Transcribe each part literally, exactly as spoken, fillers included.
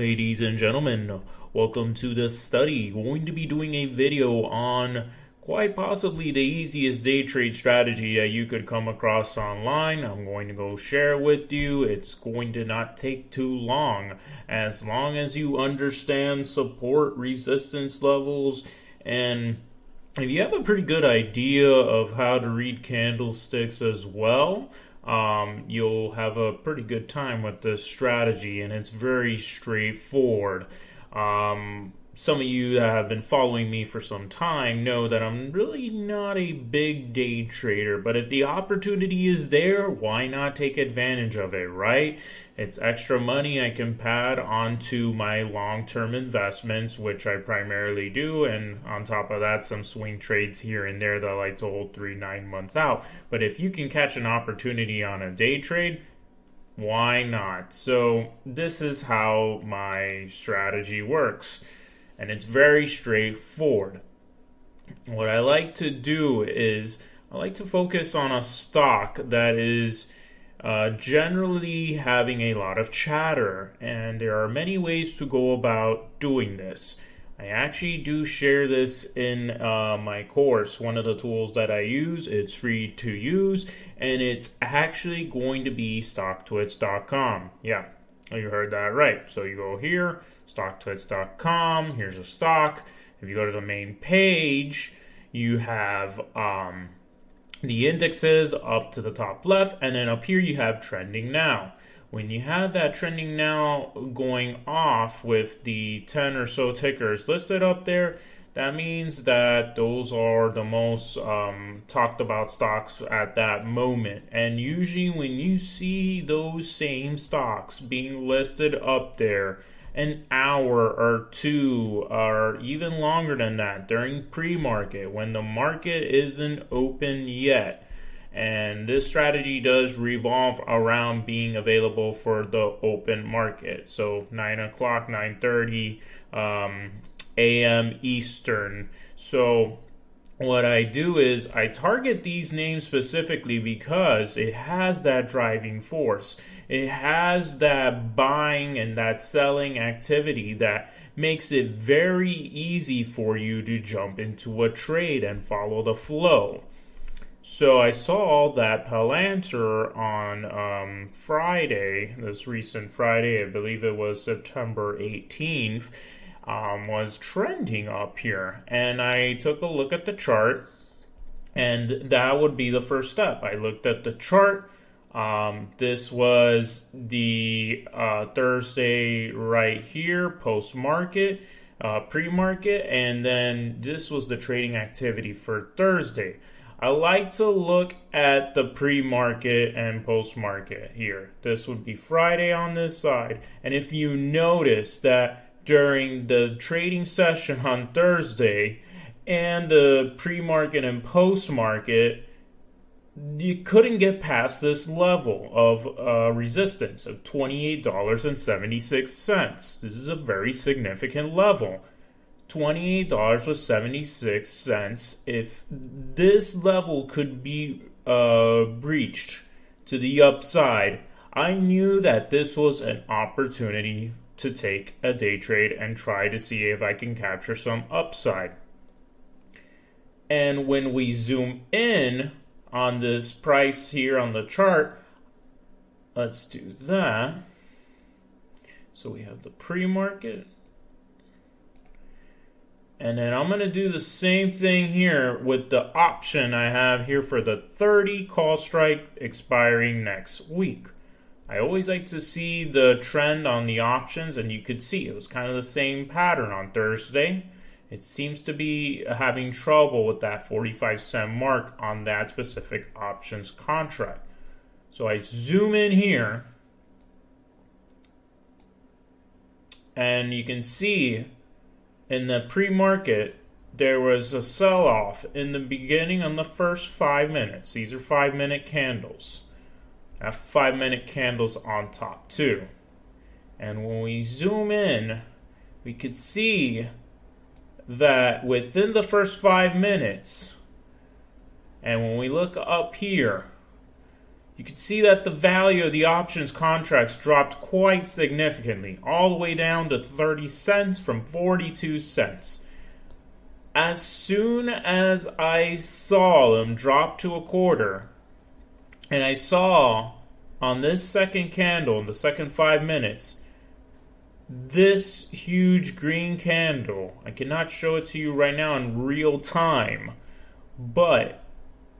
Ladies and gentlemen, welcome to this study. We're going to be doing a video on quite possibly the easiest day trade strategy that you could come across online. I'm going to go share with you. It's going to not take too long, as long as you understand support, resistance levels, and if you have a pretty good idea of how to read candlesticks as well. Um, you'll have a pretty good time with this strategy, and it's very straightforward. Um, some of you that have been following me for some time know that I'm really not a big day trader, but if the opportunity is there, why not take advantage of it, right? It's extra money I can pad onto my long-term investments, which I primarily do, and on top of that, some swing trades here and there that I like to hold three, nine months out. But if you can catch an opportunity on a day trade, why not? So this is how my strategy works, and it's very straightforward. What I like to do is I like to focus on a stock that is Uh, generally having a lot of chatter, and there are many ways to go about doing this. I actually do share this in uh, my course, one of the tools that I use. It's free to use, and it's actually going to be stock twits dot com. Yeah, you heard that right. So you go here, stock twits dot com, here's a stock. If you go to the main page, you have um, the indexes up to the top left, and then up here you have trending now. When you have that trending now going off with the ten or so tickers listed up there, that means that those are the most um, talked about stocks at that moment. And usually when you see those same stocks being listed up there an hour or two or even longer than that during pre-market, when the market isn't open yet, and this strategy does revolve around being available for the open market, so nine o'clock, nine thirty um, a m Eastern. So what I do is I target these names specifically because it has that driving force. It has that buying and that selling activity that makes it very easy for you to jump into a trade and follow the flow. So I saw that Palantir on um, Friday, this recent Friday, I believe it was September eighteenth, Um, was trending up here, and I took a look at the chart, and that would be the first step. I looked at the chart. Um, this was the uh, Thursday right here, post-market, uh, pre-market, and then this was the trading activity for Thursday. I like to look at the pre-market and post-market here. This would be Friday on this side, and if you notice that during the trading session on Thursday and the pre-market and post-market, you couldn't get past this level of uh, resistance of twenty-eight dollars and seventy-six cents. This is a very significant level. twenty-eight dollars and seventy-six cents. If this level could be uh, breached to the upside, I knew that this was an opportunity to take a day trade and try to see if I can capture some upside. And when we zoom in on this price here on the chart, let's do that. So we have the pre-market. And then I'm gonna do the same thing here with the option I have here for the thirty call strike expiring next week. I always like to see the trend on the options, and you could see it was kind of the same pattern on Thursday. It seems to be having trouble with that forty-five cent mark on that specific options contract. So I zoom in here, and you can see in the pre-market there was a sell-off in the beginning on the first five minutes. These are five-minute candles. I have five minute candles on top too. And when we zoom in, we could see that within the first five minutes, and when we look up here, you can see that the value of the options contracts dropped quite significantly, all the way down to thirty cents from forty-two cents. As soon as I saw them drop to a quarter, and I saw on this second candle, in the second five minutes, this huge green candle, I cannot show it to you right now in real time, but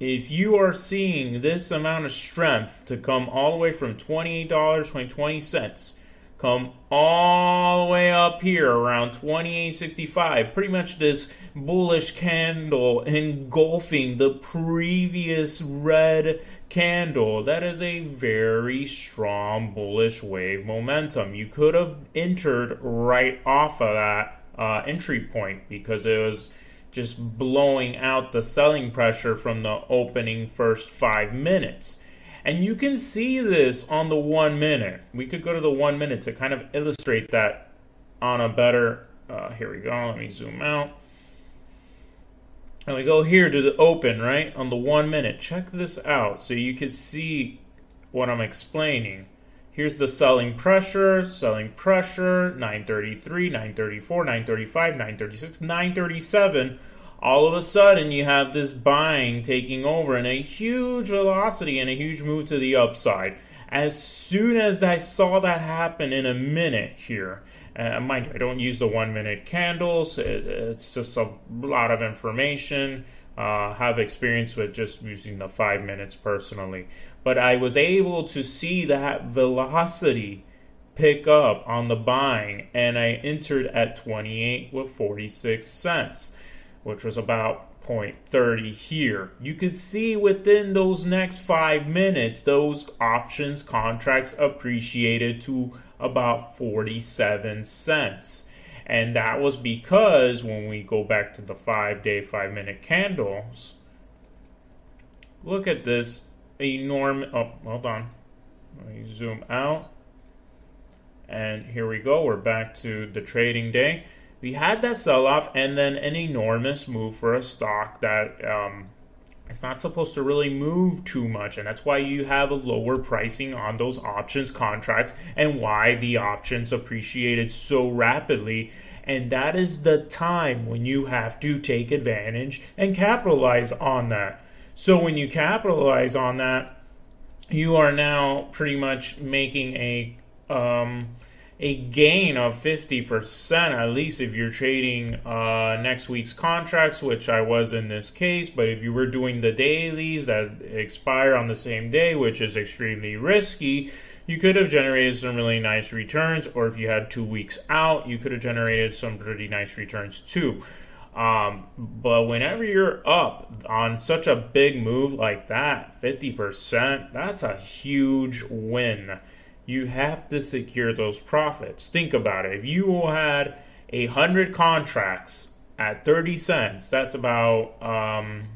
if you are seeing this amount of strength to come all the way from twenty-eight dollars and twenty cents, come all the way up here around twenty-eight sixty-five, pretty much this bullish candle engulfing the previous red candle, that is a very strong bullish wave momentum. You could have entered right off of that uh, entry point because it was just blowing out the selling pressure from the opening first five minutes. And you can see this on the one minute. We could go to the one minute to kind of illustrate that on a better, uh, here we go, let me zoom out. And we go here to the open, right, on the one minute. Check this out so you can see what I'm explaining. Here's the selling pressure, selling pressure, nine thirty-three, nine thirty-four, nine thirty-five, nine thirty-six, nine thirty-seven. All of a sudden, you have this buying taking over and a huge velocity and a huge move to the upside. As soon as I saw that happen in a minute here, uh, mind you, I don't use the one-minute candles. It, it's just a lot of information. Uh, have experience with just using the five minutes personally. But I was able to see that velocity pick up on the buying, and I entered at twenty-eight with forty-six cents. Which was about zero point three zero here. You can see within those next five minutes, those options contracts appreciated to about forty-seven cents. And that was because when we go back to the five day, five minute candles, look at this enormous, oh, hold on, let me zoom out. And here we go, we're back to the trading day. We had that sell-off and then an enormous move for a stock that um, it's not supposed to really move too much. And that's why you have a lower pricing on those options contracts and why the options appreciated so rapidly. And that is the time when you have to take advantage and capitalize on that. So when you capitalize on that, you are now pretty much making a... Um, a gain of fifty percent, at least if you're trading uh, next week's contracts, which I was in this case. But if you were doing the dailies that expire on the same day, which is extremely risky, you could have generated some really nice returns. Or if you had two weeks out, you could have generated some pretty nice returns too. Um, but whenever you're up on such a big move like that, fifty percent, that's a huge win. You have to secure those profits. Think about it. If you had a hundred contracts at thirty cents, that's about um,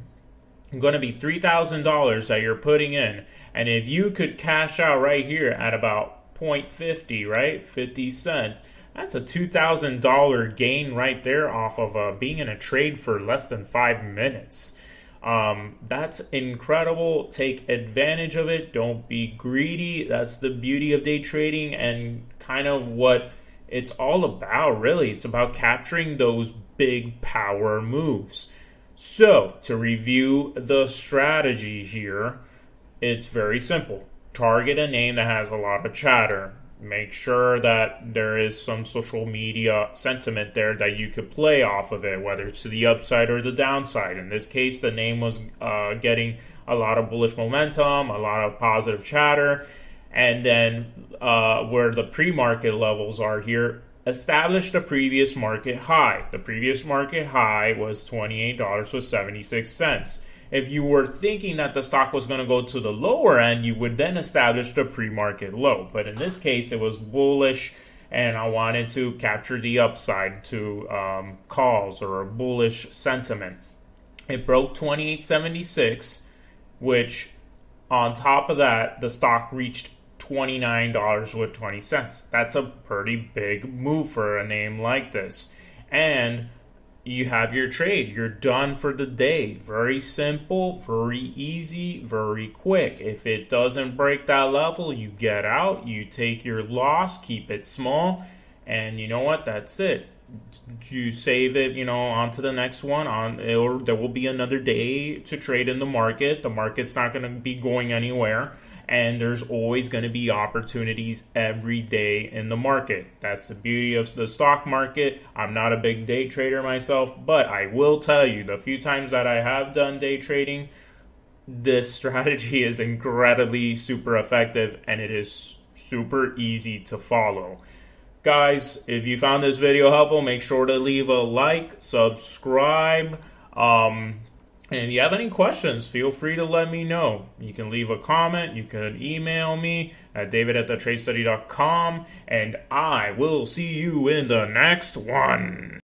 going to be three thousand dollars that you're putting in. And if you could cash out right here at about zero point five zero, right, fifty cents, that's a two thousand dollar gain right there off of uh, being in a trade for less than five minutes. Um, that's incredible. Take advantage of it. Don't be greedy. That's the beauty of day trading and kind of what it's all about, really. It's about capturing those big power moves. So to review the strategy here, it's very simple. Target a name that has a lot of chatter. Make sure that there is some social media sentiment there that you could play off of it, whether it's to the upside or the downside. In this case, the name was uh, getting a lot of bullish momentum, a lot of positive chatter. And then uh, where the pre-market levels are here, establish the previous market high. The previous market high was twenty-eight dollars and seventy-six cents. If you were thinking that the stock was going to go to the lower end, you would then establish the pre-market low. But in this case, it was bullish, and I wanted to capture the upside to um, calls or a bullish sentiment. It broke twenty-eight seventy-six, which on top of that, the stock reached twenty-nine dollars and twenty cents. That's a pretty big move for a name like this. And you have your trade. You're done for the day. Very simple, very easy, very quick. If it doesn't break that level, you get out, you take your loss, keep it small, and you know what? That's it. You save it, you know, on to the next one. On or there will be another day to trade in the market. The market's not going to be going anywhere. And there's always going to be opportunities every day in the market. That's the beauty of the stock market. I'm not a big day trader myself, but I will tell you, the few times that I have done day trading, this strategy is incredibly super effective and it is super easy to follow. Guys, if you found this video helpful, make sure to leave a like, subscribe, um... and if you have any questions, feel free to let me know. You can leave a comment. You can email me at david at the trade study dot com. And I will see you in the next one.